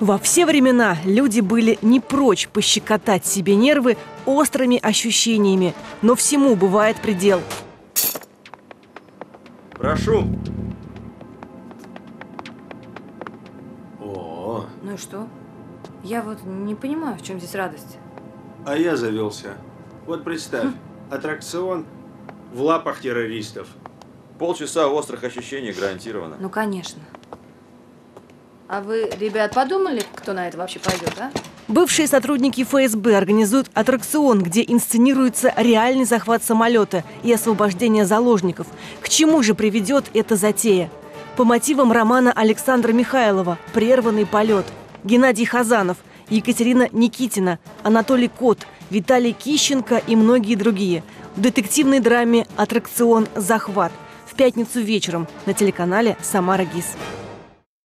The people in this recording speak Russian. Во все времена люди были не прочь пощекотать себе нервы острыми ощущениями. Но всему бывает предел. Прошу. О. Ну и что? Я вот не понимаю, в чем здесь радость. А я завелся. Вот представь, аттракцион в лапах террористов. Полчаса острых ощущений гарантированно. Ну, конечно. А вы, ребят, подумали, кто на это вообще пойдет, а? Бывшие сотрудники ФСБ организуют аттракцион, где инсценируется реальный захват самолета и освобождение заложников. К чему же приведет эта затея? По мотивам романа Александра Михайлова «Прерванный полет». Геннадий Хазанов, Екатерина Никитина, Анатолий Кот, Виталий Кищенко и многие другие. В детективной драме «Аттракцион «Захват». В пятницу вечером на телеканале «Самара-ГИС».